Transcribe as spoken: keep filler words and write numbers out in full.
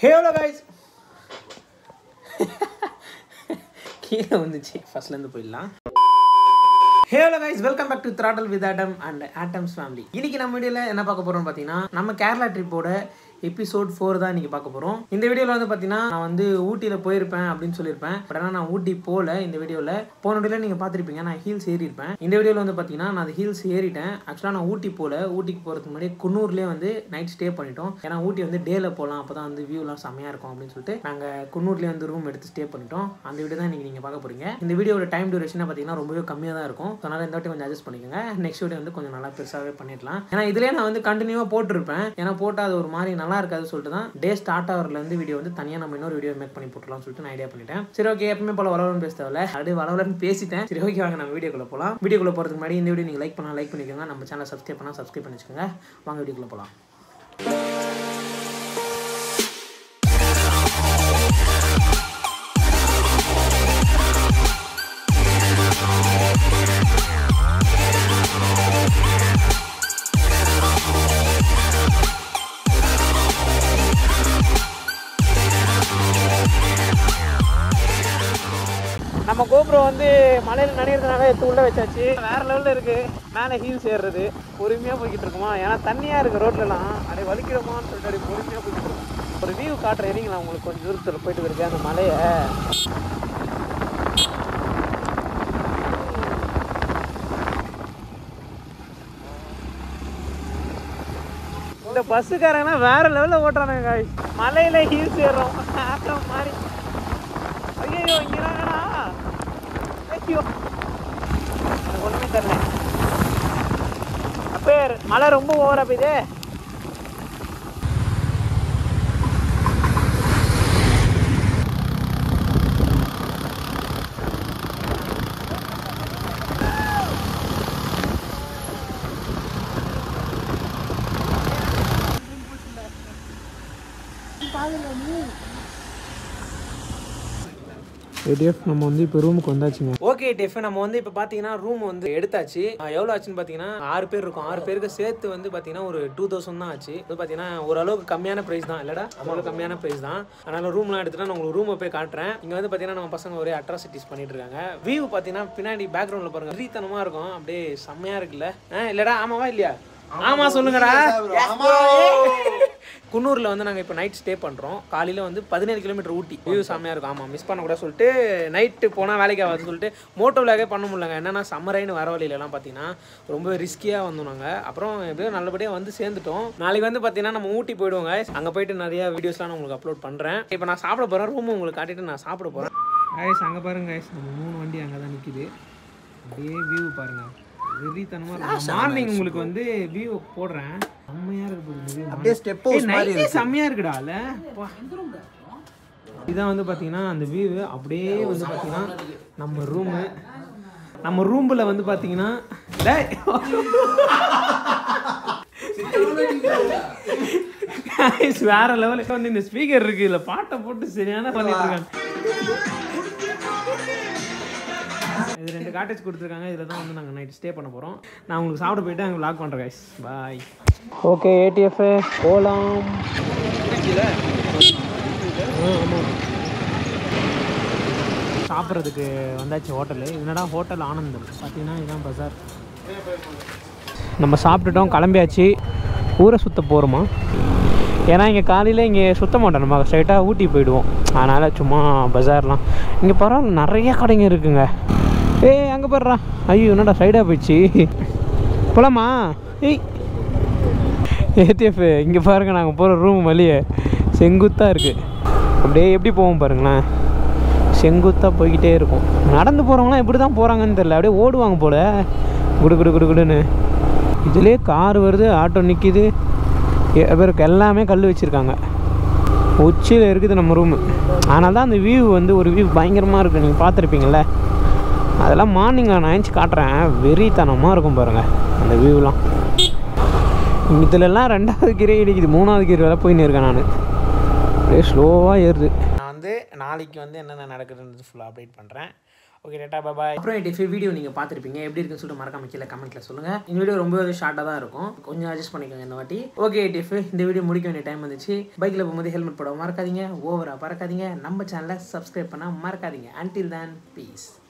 Hey, hello guys. Hello guys, welcome back to Throttle with Adam and Adam's family. Inniki nam video la enna paakaporom pathina nama Kerala trip oda episode four da neenga paakaporom. Indha video la vandha pathina na vandu Ooty la poirpen appdin solirpen but ana na Ooty pole indha video la ponadile neenga paathirpinga na hills erirpen. Indha video la vandha pathina na the hills eriten actually na Ooty pole Ooty ku poradhukku munadi Coonoor la vandu night stay panitom ena Ooty vandu day la polam appo da vandu view la samaya irukum appdin solittu naanga Coonoor la vandu room eduthu stay panitom andha video da neenga neenga paakaporinga. Indha video la time duration na pathina rombaye kammiya da irukum அதனால இந்த வாட்டி கொஞ்சம் adjust பண்ணிக்கங்க. Next video வந்து கொஞ்சம் நல்லா பெருசாவே பண்ணிடலாம். ஏனா இதுலயே நான் வந்து கண்டினியூவா போட்டு இருப்பேன். ஏனா போட்டா அது ஒரு மாதிரி நல்லா இருக்காது சொல்லிட்டு தான் டே ஸ்டார்ட் ஆவர்ல இருந்து வீடியோ வந்து தனியா நம்ம இன்னொரு வீடியோ மேக் பண்ணி போடலாம்னு சொல்லிட்டு நான் ஐடியா பண்ணிட்டேன். சரி ஓகே எப்பமே போல வரவரன்னு பேசதவல. அப்படியே வரவரன்னு பேசிட்டேன். சரி ஓகே வாங்க நம்ம வீடியோக்குள்ள போலாம். வீடியோக்குள்ள போறதுக்கு முன்னாடி இந்த வீடியோ நீங்க லைக் பண்ணா லைக் பண்ணிக்கங்க. நம்ம சேனலை சப்ஸ்கிரைப் பண்ணா சப்ஸ்கிரைப் பண்ணிக்கங்க. வாங்க வீடியோக்குள்ள போலாம். நம்ம கோப்ரோ வந்து மலையில் நனையிறதுனால எடுத்து உள்ளே வச்சாச்சு. வேறு லெவலில் இருக்குது. மேலே ஹீல்ஸ் ஏறுறது பொறுமையாக போய்கிட்டு இருக்குமா, ஏன்னா தண்ணியாக இருக்குது ரோட்லலாம். அதை வலிக்கிறோமான்னு சொல்லிட்டு அப்படி பொறுமையாக போய்கிட்டு இருக்கும். ஒரு வியூ காட்டுற எரிங்களா உங்களுக்கு கொஞ்சம் தூரத்தில் போயிட்டு வருது அந்த மலையை. இந்த பஸ்ஸுக்காரங்கன்னா வேறு லெவலில் ஓட்டுறானுங்க. மலையில் ஹீல்ஸ் ஏறுறோம் ஆட்டோ மாதிரி. ஐயோ இங்கே ஒண்ணுமே தெரியல. அப்ப மழை ரொம்ப ஓவரா போயிது. ஏடிஎஃப் நம்ம வந்து இப்போ ரூமுக்கு வந்தாச்சுங்க. ஓகே ஏடிஎஃப் நம்ம வந்து இப்போ பார்த்தீங்கன்னா ரூம் வந்து எடுத்தாச்சு. எவ்வளோ ஆச்சுன்னு பார்த்தீங்கன்னா ஆறு பேர் இருக்கும். ஆறு பேருக்கு சேர்த்து வந்து பார்த்தீங்கன்னா ஒரு டூ தௌசண்ட் தான் ஆச்சு. அது பார்த்தீங்கன்னா ஓரளவுக்கு கம்மியான ப்ரைஸ் தான் இல்லைடா, அவ்வளோ கம்மியான ப்ரைஸ் தான். அதனால் ரூம்லாம் எடுத்துகிட்டு நான் உங்களுக்கு ரூமை போய் காட்டுறேன். இங்கே வந்து பார்த்தீங்கன்னா நம்ம பசங்க ஒரே அட்ராசிட்டிஸ் பண்ணிட்டு இருக்காங்க. வியூ பார்த்தீங்கன்னா பின்னாடி பேக்ரவுண்டில் பாருங்கள் ரீத்தனமாக இருக்கும். அப்படியே செம்மையாக இருக்குல்ல இல்லைடா? ஆமாவா இல்லையா? ஆமாம் சொல்லுங்கடா. குன்னூரில் வந்து நாங்கள் இப்போ நைட் ஸ்டே பண்ணுறோம். காலையில் வந்து பதினேழு கிலோமீட்டர் ஊட்டி. வியூ செம்மையாக இருக்கும். ஆமாம், மிஸ் பண்ணக்கூடாது சொல்லிட்டு நைட்டு போனால் வேலைக்கு ஆகாதுன்னு சொல்லிட்டு மோட்டோ விலாகே பண்ண முடியலங்க. என்னென்னா சம்மரைன்னு வர வழியிலலாம் பார்த்தீங்கன்னா ரொம்ப ரிஸ்கியாக வந்தோம் நாங்கள். அப்புறம் எப்படியோ நல்லபடியாக வந்து சேர்ந்துட்டோம். நாளைக்கு வந்து பார்த்தீங்கன்னா நம்ம ஊட்டி போயிடுவோங்க. அங்கே போயிட்டு நிறையா வீடியோஸ்லாம் நான் உங்களுக்கு அப்லோட் பண்ணுறேன். இப்போ நான் சாப்பிட போகிறேன். ரூம் உங்களுக்கு காட்டிட்டு நான் சாப்பிட போகிறேன். காய்ஸ் அங்கே பாருங்க காய்ஸ், நம்ம மூணு வண்டி அங்கே தான் நிற்கிது. அப்படியே வியூ பாருங்கள். மார்னிங் உங்களுக்கு வந்து வியூ போடுறேன். செம்மையா இருக்கு. அப்படியே ஸ்டெப் ஹவுஸ் மாதிரி இருக்கு. செம்மையா இருக்குடா. இல்ல இதான் வந்து பாத்தீங்கன்னா அந்த வியூ. அப்படியே வந்து பாத்தீங்கன்னா நம்ம ரூம். நம்ம ரூம்ல வந்து பாத்தீங்கன்னா வேற லெவலுக்கு வந்து இந்த ஸ்பீக்கர் இருக்கு. இல்ல பாட்டை போட்டு சரியான பண்ணிட்டு இருக்காங்க. இது ரெண்டு காட்டேஜ் கொடுத்துருக்காங்க. இதில் தான் வந்து நாங்கள் நைட் ஸ்டே பண்ண போகிறோம். நான் உங்களுக்கு சாப்பிட போயிட்டு அங்கே வ்ளாக் பண்ணுறேன் கைஸ். பாய். ஓகே ஏடிஎஃப் போகலாம். சாப்பிட்றதுக்கு வந்தாச்சு ஹோட்டலு. என்னடா ஹோட்டல் ஆனந்தம் பார்த்தீங்கன்னா இதுதான் பஜார். நம்ம சாப்பிட்டுட்டோம், கிளம்பியாச்சு. ஊரை சுற்ற போகிறோமா? ஏன்னா இங்கே காலையில் இங்கே சுற்ற மாட்டோம். நம்ம ஸ்ட்ரைட்டாக ஊட்டி போயிடுவோம். அதனால் சும்மா பஜார்லாம் இங்கே பரவாயில்ல, நிறைய கடைங்க இருக்குங்க. ஏய் அங்கே போடுறா. ஐயோ என்னடா சைடாக போயிடுச்சு. போலாமா? ஏய் ஏடிஎஃப் இங்கே பாருங்கள். நாங்கள் போகிற ரூம் வழியே செங்குத்தாக இருக்குது. அப்படியே எப்படி போவோம் பாருங்களேன். செங்குத்தாக போய்கிட்டே இருக்கும். நடந்து போகிறவங்களாம் எப்படி தான் போகிறாங்கன்னு தெரில. அப்படியே ஓடுவாங்க போல் குடு குடு குடு குடுன்னு. இதுலேயே கார் வருது, ஆட்டோ நிற்கிது. பேருக்கு எல்லாமே கல் வச்சுருக்காங்க. உச்சியில் இருக்குது நம்ம ரூமு. ஆனால் தான் அந்த வியூ வந்து ஒரு வியூ பயங்கரமாக இருக்குது. நீங்கள் பார்த்துருப்பீங்கள. அதெல்லாம் மார்னிங் நான் நினச்சி காட்டுறேன். வெறித்தனமாக இருக்கும் பாருங்கள் அந்த வியூலாம். இதுலலாம் ரெண்டாவது கீரை இடிக்குது, மூணாவது கீரை வேலை போயின்னு இருக்கேன் நான். அப்படியே ஸ்லோவாக ஏறுது. நான் வந்து நாளைக்கு வந்து என்னென்ன நடக்குதுன்றது ஃபுல்லாக அப்டேட் பண்ணுறேன். Okay, tata, bye bye. If you see video, you can see the comment below. This video is very short. You can adjust it. Okay, if you see this video, you can see the bike. You helmet. Over. Subscribe to our channel. Until then, peace.